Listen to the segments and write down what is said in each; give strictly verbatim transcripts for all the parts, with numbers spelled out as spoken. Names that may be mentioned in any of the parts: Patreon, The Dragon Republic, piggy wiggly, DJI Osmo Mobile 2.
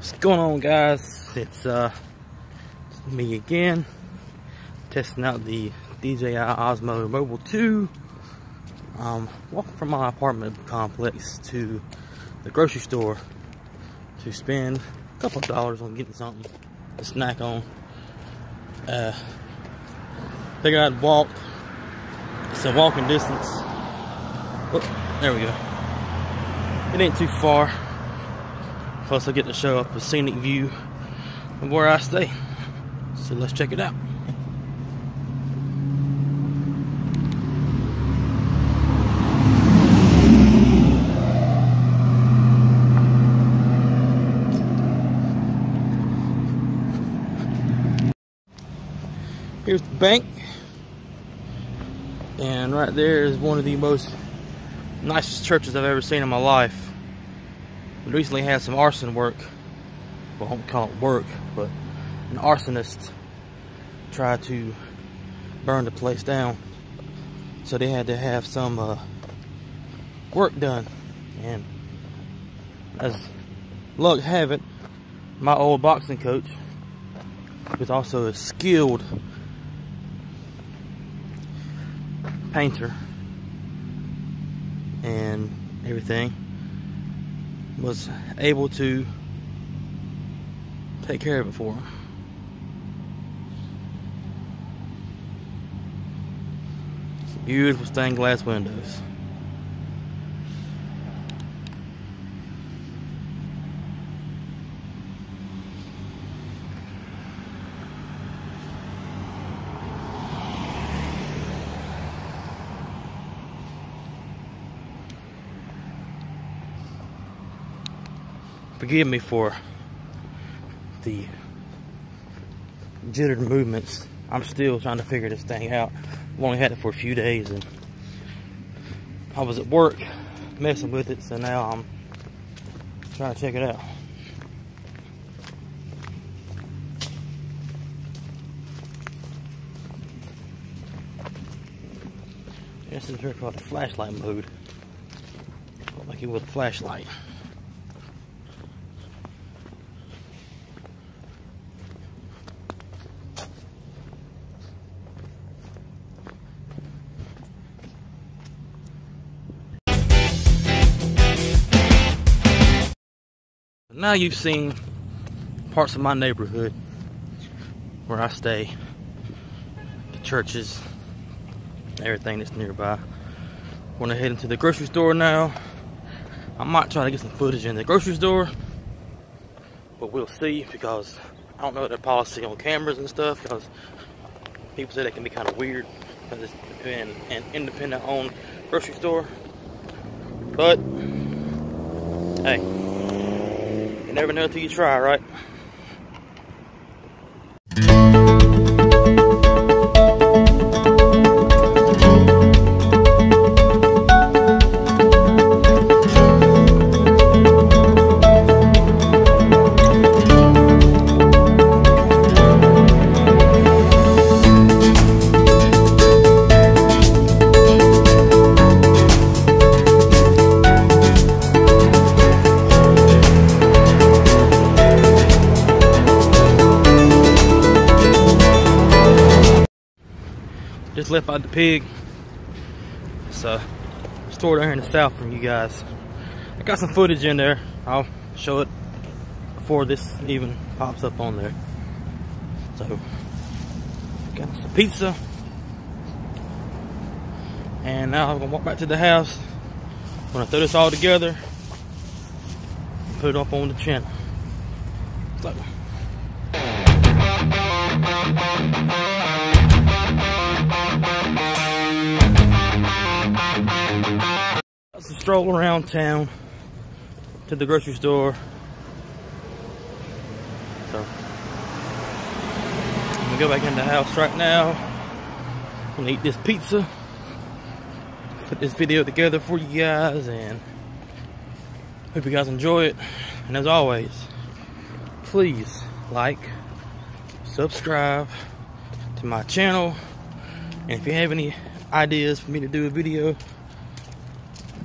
What's going on, guys? It's uh me again, testing out the D J I Osmo Mobile two. Um walking from my apartment complex to the grocery store to spend a couple of dollars on getting something to snack on. Uh figured I'd walk. It's a walking distance. Oh, there we go. It ain't too far. Plus I get to show up a scenic view of where I stay. So let's check it out. Here's the bank. And right there is one of the most nicest churches I've ever seen in my life. We recently had some arson work. Well, I won't call it work, but an arsonist tried to burn the place down. So they had to have some uh, work done. And as luck have it, my old boxing coach, who's also a skilled painter and everything, was able to take care of it for him. Beautiful stained glass windows. Forgive me for the jittered movements. I'm still trying to figure this thing out. I've only had it for a few days and I was at work messing with it, so now I'm trying to check it out. This is here called the flashlight mode. Look like it with a flashlight. Now you've seen parts of my neighborhood where I stay, the churches, everything that's nearby. We're gonna head into the grocery store now. I might try to get some footage in the grocery store, but we'll see, because I don't know their policy on cameras and stuff, because people say that can be kind of weird because it's been an independent owned grocery store. But hey, you never know till you try, right? Just left out the pig. It's a store down here in the south from you guys. I got some footage in there. I'll show it before this even pops up on there. So, got some pizza. And now I'm gonna walk back to the house. I'm gonna throw this all together and put it up on the channel. So, stroll around town to the grocery store. So I'm gonna go back in the house right now. I'm gonna eat this pizza, put this video together for you guys, and hope you guys enjoy it. And as always, please like, subscribe to my channel, and if you have any ideas for me to do a video,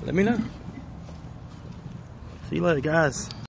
let me know. See you later, guys.